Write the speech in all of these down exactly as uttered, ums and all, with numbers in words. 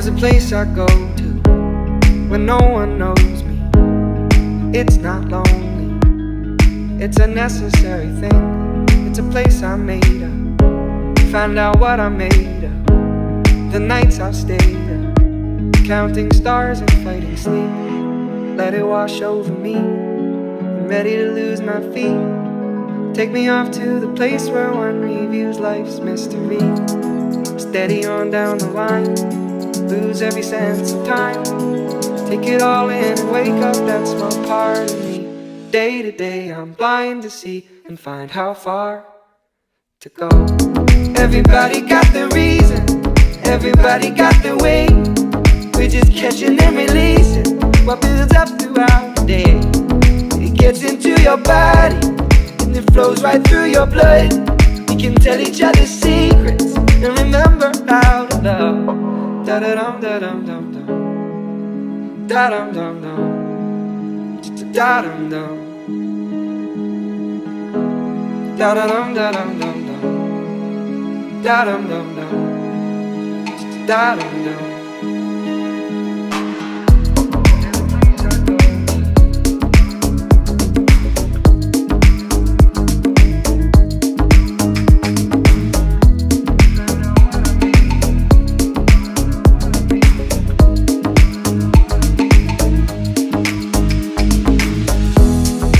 There's a place I go to when no one knows me. It's not lonely, it's a necessary thing. It's a place I made up, find out what I made up. The nights I've stayed up, counting stars and fighting sleep. Let it wash over me, I'm ready to lose my feet. Take me off to the place where one reviews life's mystery. Steady on down the line, lose every sense of time. Take it all in and wake up, that small part of me. Day to day I'm blind to see and find how far to go. Everybody got their reason, everybody got their way. We're just catching and releasing what builds up throughout the day. It gets into your body and it flows right through your blood. We can tell each other secrets and remember how to love. Da-da-dum, da-dum-dum-dum, da-dum-dum-dum, da-dum-dum, da-da-dum-dum-dum-dum, da-dum-dum-dum, da-dum-dum.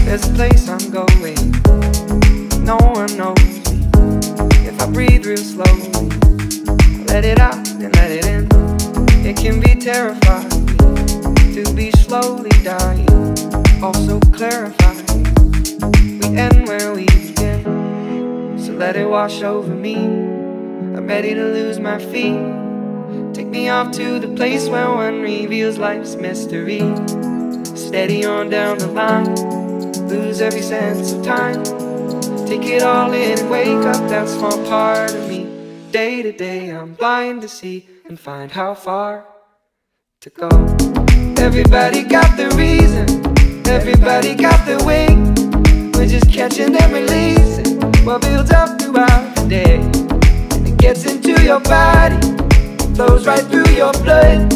There's a place I'm going, no one knows me. If I breathe real slowly, I let it out and let it in. It can be terrifying to be slowly dying, also clarifying. We end where we begin, so let it wash over me. I'm ready to lose my feet. Take me off to the place where one reveals life's mystery. Steady on down the line, lose every sense of time. Take it all in and wake up that small part of me. Day to day I'm blind to see and find how far to go. Everybody got their reason, everybody got their way. We're just catching and releasing what builds up throughout the day. And it gets into your body, flows right through your blood.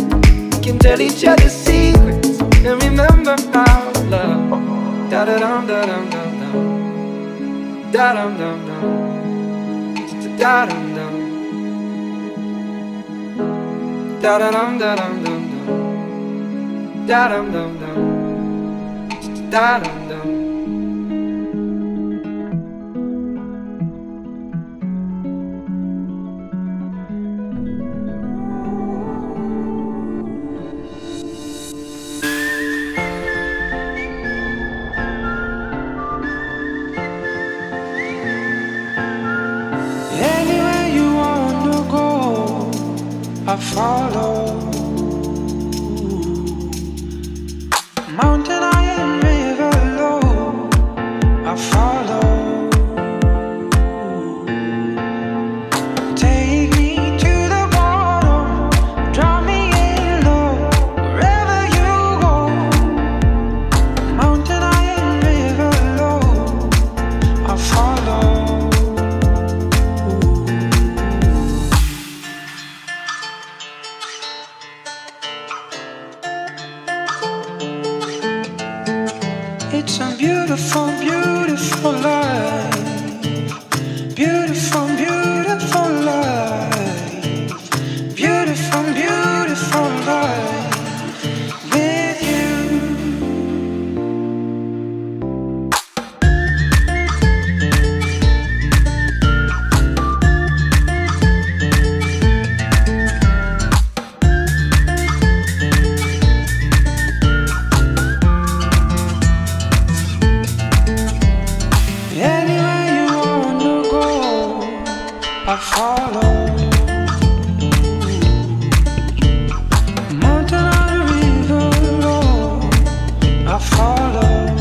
We can tell each other secrets and remember how to love. Da-da-dum, da-dum-dum-dum, da-dum-dum-dum, da-dum-dum, da-da-dum-dum-dum-dum, da-dum-dum-dum, da-dum-dum. I follow mountain high and river low. I follow. Take me to the bottom, drown me in love, wherever you go. Mountain high and river low. I follow. It's a beautiful, beautiful life. Beautiful, beautiful life. Beautiful, beautiful life with I follow. Mountain on a river low. I follow.